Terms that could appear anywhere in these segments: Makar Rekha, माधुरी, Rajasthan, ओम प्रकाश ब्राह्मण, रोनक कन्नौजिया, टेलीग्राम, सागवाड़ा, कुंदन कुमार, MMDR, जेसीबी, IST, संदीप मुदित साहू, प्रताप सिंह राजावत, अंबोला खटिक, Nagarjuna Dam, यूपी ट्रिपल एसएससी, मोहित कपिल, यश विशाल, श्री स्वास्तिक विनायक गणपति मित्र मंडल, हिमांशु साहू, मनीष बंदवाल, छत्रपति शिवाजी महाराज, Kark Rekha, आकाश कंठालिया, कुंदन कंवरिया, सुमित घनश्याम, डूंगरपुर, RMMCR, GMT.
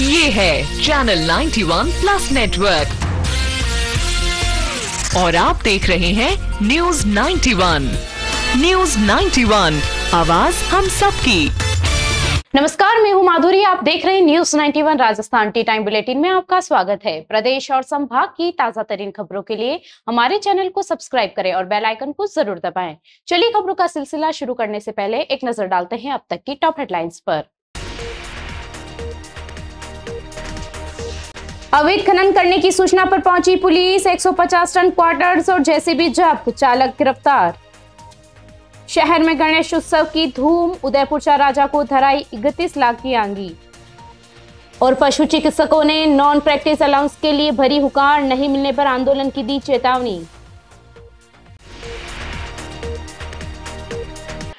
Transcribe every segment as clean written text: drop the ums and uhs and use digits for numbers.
ये है channel 91 plus network और आप देख रहे हैं न्यूज 91। न्यूज 91 आवाज हम सबकी। नमस्कार, मैं हूं माधुरी, आप देख रहे हैं news 91 Rajasthan. Tea time bulletin में आपका स्वागत है। प्रदेश और संभाग की ताजा तरीन खबरों के लिए हमारे चैनल को सब्सक्राइब करें और बेल आइकन को जरूर दबाएं। चलिए खबरों का सिलसिला शुरू करने से पहले एक नजर डालते हैं अब तक की टॉप हेडलाइंस पर। अवैध खनन करने की सूचना पर पहुंची पुलिस, 150 टन क्वार्टर्स और जेसीबी जब्त, चालक गिरफ्तार। शहर में गणेश उत्सव की धूम, उदयपुर का राजा को धराई 31 लाख की आंगी। और पशु चिकित्सकों ने नॉन प्रैक्टिस अलाउंस के लिए भरी हुकार, नहीं मिलने पर आंदोलन की दी चेतावनी।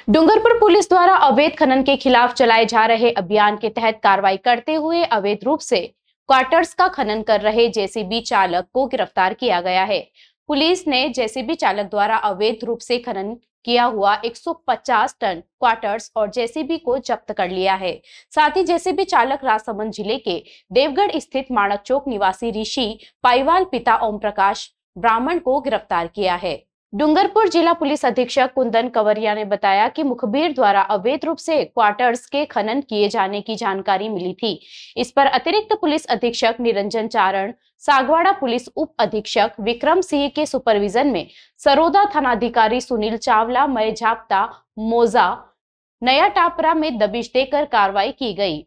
डूंगरपुर पुलिस द्वारा अवैध खनन के खिलाफ चलाए जा रहे अभियान के तहत कार्रवाई करते हुए अवैध रूप से क्वार्टर्स का खनन कर रहे जेसीबी चालक को गिरफ्तार किया गया है। पुलिस ने जेसीबी चालक द्वारा अवैध रूप से खनन किया हुआ 150 टन क्वार्टर्स और जेसीबी को जब्त कर लिया है। साथ ही जेसीबी चालक राजसमंद जिले के देवगढ़ स्थित माणक चौक निवासी ऋषि पाईवाल पिता ओम प्रकाश ब्राह्मण को गिरफ्तार किया है। डूंगरपुर जिला पुलिस अधीक्षक कुंदन कंवरिया ने बताया कि मुखबिर द्वारा अवैध रूप से क्वार्टर्स के खनन किए जाने की जानकारी मिली थी। इस पर अतिरिक्त पुलिस अधीक्षक निरंजन चारण, सागवाड़ा पुलिस उप अधीक्षक विक्रम सिंह के सुपरविजन में सरोदा थानाधिकारी सुनील चावला, मय झापता, मोजा, नया टापरा में दबिश देकर कार्रवाई की गई।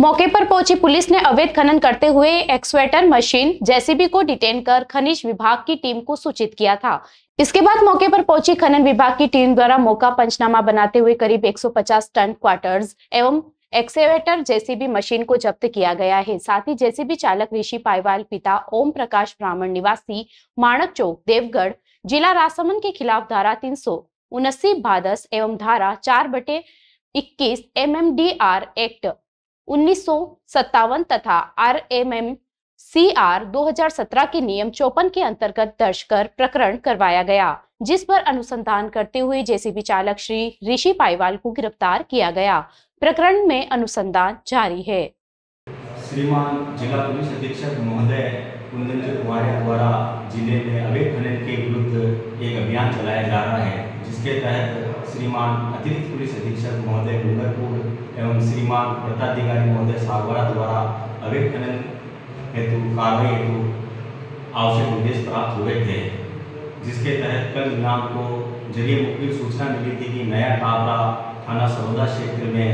मौके पर पहुंची पुलिस ने अवैध खनन करते हुए एक्सवेटर मशीन जेसीबी को डिटेन कर खनिज विभाग की टीम को सूचित किया था। इसके बाद मौके पर पहुंची खनन विभाग की टीम द्वारा मौका पंचनामा बनाते हुए करीब 150 टन क्वार्टर्स एवं एक्सवेटर जेसीबी मशीन को जब्त किया गया है। साथ ही जेसीबी चालक ऋषि पाईवाल पिता ओम प्रकाश ब्राह्मण निवासी माणक चौक देवगढ़ जिला राजसमंद के खिलाफ धारा 379(10) एवं धारा 4/21 MMDR एक्ट 1957 तथा RMMCR 2017 के नियम 54 के अंतर्गत दर्ज कर प्रकरण करवाया गया, जिस पर अनुसंधान करते हुए जेसीबी चालक श्री ऋषि पाईवाल को गिरफ्तार किया गया। प्रकरण में अनुसंधान जारी है। श्रीमान जिला पुलिस अधीक्षक महोदय कुंदन कुमार द्वारा जिले में अवैध खनन के विरुद्ध एक अभियान चलाया जा रहा है, जिसके तहत श्रीमान अतिरिक्त पुलिस अधीक्षक महोदय डूंगरपुर एवं श्रीमान पदाधिकारी महोदय सागवाड़ा द्वारा अवैध खनन हेतु कार्रवाई हेतु आवश्यक निर्देश प्राप्त हुए थे, जिसके तहत कल नाम को जरिए मुख्य सूचना मिली थी कि नया टापरा थाना सरोदा क्षेत्र में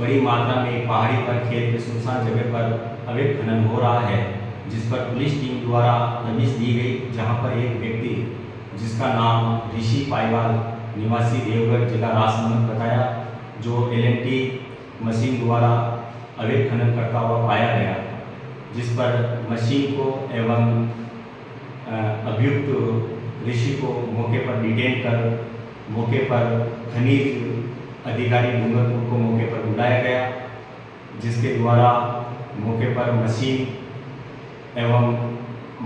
बड़ी मात्रा में पहाड़ी पर खेत में सुनसान जगह पर अवैध खनन हो रहा है, जिस पर पुलिस टीम द्वारा दबिश दी गई, जहाँ पर एक व्यक्ति जिसका नाम ऋषि पाईवाल निवासी देवगढ़ जिला राजसमंद बताया, जो LNT मशीन द्वारा अवैध खनन करता हुआ पाया गया, जिस पर मशीन को एवं अभियुक्त ऋषि को मौके पर डिटेन कर मौके पर खनिज अधिकारी डूंगरपुर को मौके पर बुलाया गया, जिसके द्वारा मौके पर मशीन एवं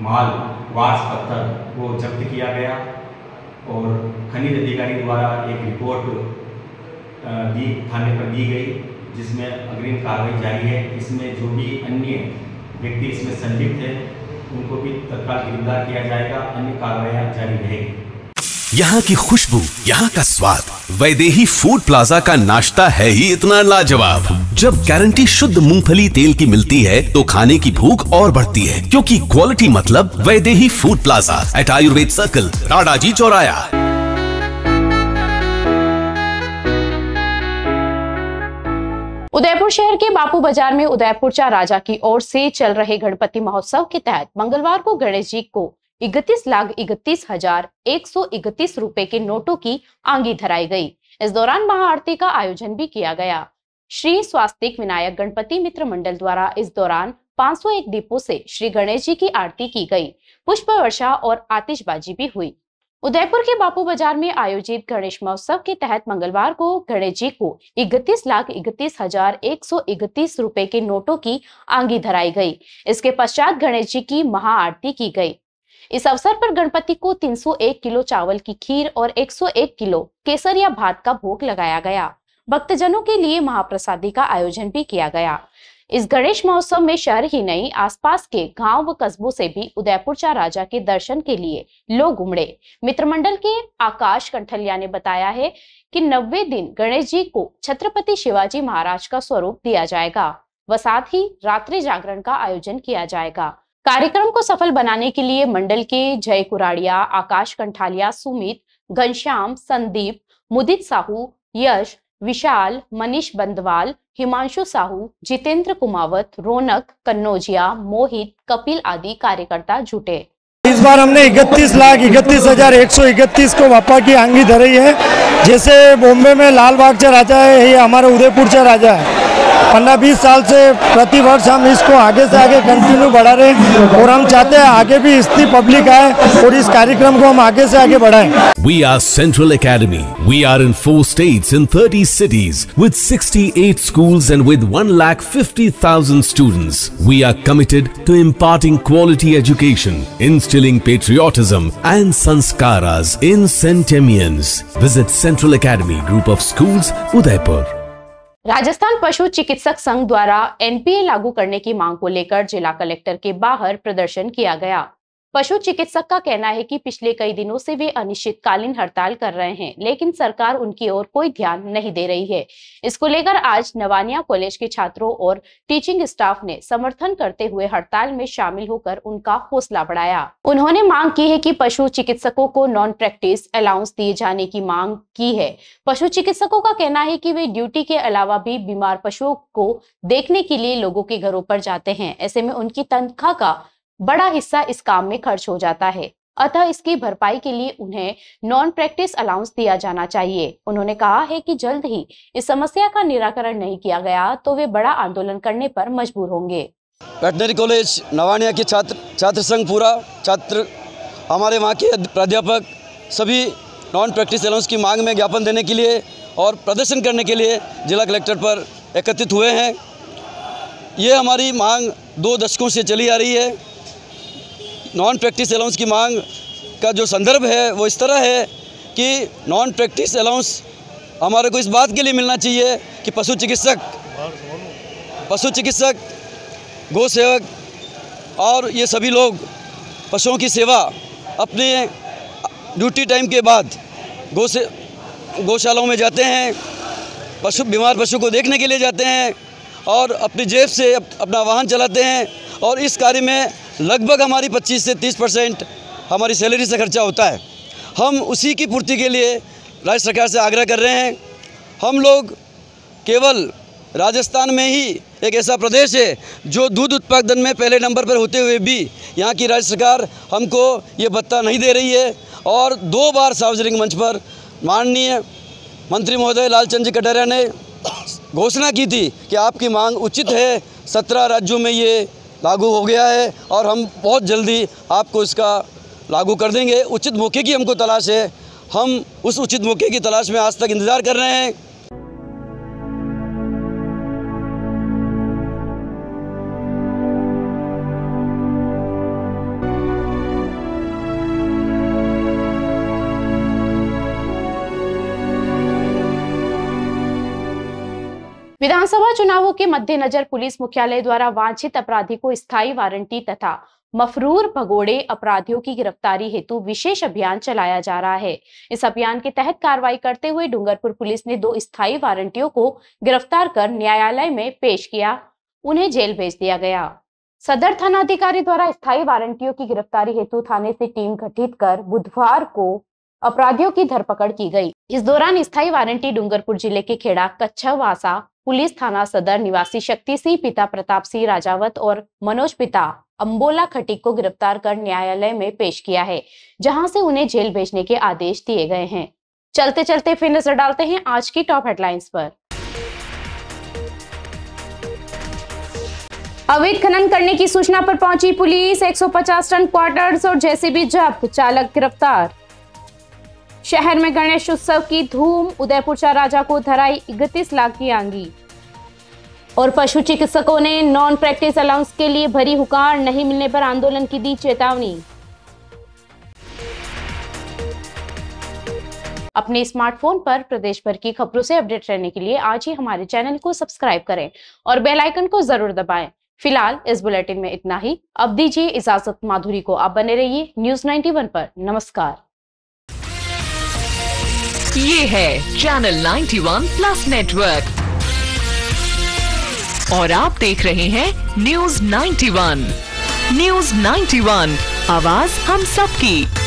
माल वास पत्थर को जब्त किया गया और खनिज अधिकारी द्वारा एक रिपोर्ट थाने पर दी गई, जिसमें अग्रिम कार्रवाई जारी है। इसमें जो भी अन्य व्यक्ति इसमें संलिप्त है उनको भी तत्काल गिरफ्तार किया जाएगा, अन्य कार्रवाई जारी रहेगी। यहाँ की खुशबू, यहाँ का स्वाद, वैदेही फूड प्लाजा का नाश्ता है ही इतना लाजवाब। जब गारंटी शुद्ध मूंगफली तेल की मिलती है तो खाने की भूख और बढ़ती है, क्योंकि क्वालिटी मतलब Vaidehi food plaza at Ayurved circle, Radaji चौराया। उदयपुर शहर के बापू बाजार में उदयपुर का राजा की ओर से चल रहे गणपति महोत्सव के तहत मंगलवार को गणेश जी को 31,31,131 रुपए के नोटों की आंगी धराई गई। इस दौरान महाआरती का आयोजन भी किया गया। श्री स्वास्तिक विनायक गणपति मित्र मंडल द्वारा इस दौरान 501 दीपों से श्री गणेश जी की आरती की गई। पुष्प वर्षा और आतिशबाजी भी हुई। उदयपुर के बापू बाजार में आयोजित गणेश महोत्सव के तहत मंगलवार को गणेश जी को 31,31,131 रुपए के नोटों की आंगी धराई गई। इसके पश्चात गणेश जी की महाआरती की गई। इस अवसर पर गणपति को 301 किलो चावल की खीर और 101 किलो केसरिया भात का भोग लगाया गया। भक्तजनों के लिए महाप्रसादी का आयोजन भी किया गया। इस गणेश महोत्सव में शहर ही नहीं आसपास के गांव व कस्बों से भी उदयपुर का राजा के दर्शन के लिए लोग उमड़े। मित्र मंडल के आकाश कंठालिया ने बताया है कि 90 दिन गणेश जी को छत्रपति शिवाजी महाराज का स्वरूप दिया जाएगा व साथ ही रात्रि जागरण का आयोजन किया जाएगा। कार्यक्रम को सफल बनाने के लिए मंडल के जय कुराड़िया, आकाश कंठालिया, सुमित घनश्याम, संदीप मुदित साहू, यश विशाल, मनीष बंदवाल, हिमांशु साहू, जितेंद्र कुमावत, रोनक कन्नौजिया, मोहित कपिल आदि कार्यकर्ता जुटे। इस बार हमने 31,31,131 को बापा की आंगी धरी है। जैसे बॉम्बे में लाल बाग का राजा है, ये हमारा उदयपुर का राजा है। 15-20 साल से प्रतिवर्ष हम इसको आगे से आगे कंटिन्यू बढ़ा रहे हैं और हम चाहते हैं आगे भी इतनी पब्लिक आए और इस कार्यक्रम को हम आगे से आगे बढ़ाएं। We are Central Academy. We are in 4 states in 30 cities with 68 schools and with 1,50,000 students. We are committed to imparting quality education, instilling patriotism and sanskaras in centenarians. Visit Central Academy Group of Schools, Udaipur. Rajasthan पशु चिकित्सक संघ द्वारा NPA लागू करने की मांग को लेकर जिला कलेक्टर के बाहर प्रदर्शन किया गया। पशु चिकित्सक का कहना है कि पिछले कई दिनों से वे अनिश्चितकालीन हड़ताल कर रहे हैं, लेकिन सरकार उनकी ओर कोई ध्यान नहीं दे रही है। इसको लेकर आज नवानिया कॉलेज के छात्रों और टीचिंग स्टाफ ने समर्थन करते हुए हड़ताल में शामिल होकर उनका हौसला बढ़ाया। उन्होंने मांग की है कि पशु चिकित्सकों को नॉन प्रैक्टिस अलाउंस दिए जाने की मांग की है। पशु चिकित्सकों का कहना है कि वे ड्यूटी के अलावा भी बीमार पशुओं को देखने के लिए लोगों के घरों पर जाते हैं, ऐसे में उनकी तनख्वाह का बड़ा हिस्सा इस काम में खर्च हो जाता है, अतः इसकी भरपाई के लिए उन्हें नॉन प्रैक्टिस अलाउंस दिया जाना चाहिए। उन्होंने कहा है कि जल्द ही इस समस्या का निराकरण नहीं किया गया तो वे बड़ा आंदोलन करने पर मजबूर होंगे। वेटनरी कॉलेज नवानिया के छात्र संघ पूरा छात्र हमारे वहाँ के प्राध्यापक सभी नॉन प्रैक्टिस अलाउंस की मांग में ज्ञापन देने के लिए और प्रदर्शन करने के लिए जिला कलेक्टर पर एकत्रित हुए हैं। ये हमारी मांग 2 दशकों से चली आ रही है। नॉन प्रैक्टिस अलाउंस की मांग का जो संदर्भ है वो इस तरह है कि नॉन प्रैक्टिस अलाउंस हमारे को इस बात के लिए मिलना चाहिए कि पशु चिकित्सक गौ सेवक और ये सभी लोग पशुओं की सेवा अपने ड्यूटी टाइम के बाद गौशालाओं में जाते हैं, बीमार पशु को देखने के लिए जाते हैं और अपनी जेब से अपना वाहन चलाते हैं और इस कार्य में लगभग हमारी 25 से 30% हमारी सैलरी से खर्चा होता है। हम उसी की पूर्ति के लिए राज्य सरकार से आग्रह कर रहे हैं। हम लोग केवल राजस्थान में ही एक ऐसा प्रदेश है जो दूध उत्पादन में पहले नंबर पर होते हुए भी यहाँ की राज्य सरकार हमको ये भत्ता नहीं दे रही है और 2 बार सार्वजनिक मंच पर माननीय मंत्री महोदय लालचंद जी कटारिया ने घोषणा की थी कि आपकी मांग उचित है। 17 राज्यों में ये लागू हो गया है और हम बहुत जल्दी आपको इसका लागू कर देंगे। उचित मौके की हमको तलाश है, हम उस उचित मौके की तलाश में आज तक इंतज़ार कर रहे हैं। विधानसभा चुनावों के मद्देनजर पुलिस मुख्यालय द्वारा वांछित अपराधी को स्थायी वारंटी तथा मफरूर भगोड़े अपराधियों की गिरफ्तारी हेतु विशेष अभियान चलाया जा रहा है। इस अभियान के तहत कार्रवाई करते हुए डूंगरपुर पुलिस ने 2 स्थायी वारंटियों को गिरफ्तार कर न्यायालय में पेश किया, उन्हें जेल भेज दिया गया। सदर थानाधिकारी द्वारा स्थायी वारंटियों की गिरफ्तारी हेतु थाने से टीम गठित कर बुधवार को अपराधियों की धरपकड़ की गई। इस दौरान स्थायी वारंटी डूंगरपुर जिले के खेड़ा कच्छवासा पुलिस थाना सदर निवासी शक्ति सिंह पिता प्रताप सिंह राजावत और मनोज पिता अंबोला खटिक को गिरफ्तार कर न्यायालय में पेश किया है, जहां से उन्हें जेल भेजने के आदेश दिए गए हैं। चलते चलते फिर नजर डालते हैं आज की टॉप हेडलाइंस पर। अवैध खनन करने की सूचना पर पहुंची पुलिस, 150 टन क्वार्टर्स और जेसीबी जब्त, चालक गिरफ्तार। शहर में गणेश उत्सव की धूम, उदयपुर का राजा को धराई 31 लाख की आंगी। और पशु चिकित्सकों ने नॉन प्रैक्टिस अलाउंस के लिए भरी हुकार, नहीं मिलने पर आंदोलन की दी चेतावनी। अपने स्मार्टफोन पर प्रदेश भर की खबरों से अपडेट रहने के लिए आज ही हमारे चैनल को सब्सक्राइब करें और बेल आइकन को जरूर दबाएं। फिलहाल इस बुलेटिन में इतना ही। अब दीजिए इजाजत माधुरी को। आप बने रहिए न्यूज 91 पर। नमस्कार। ये है चैनल 91 प्लस नेटवर्क और आप देख रहे हैं न्यूज 91। न्यूज 91 आवाज हम सबकी।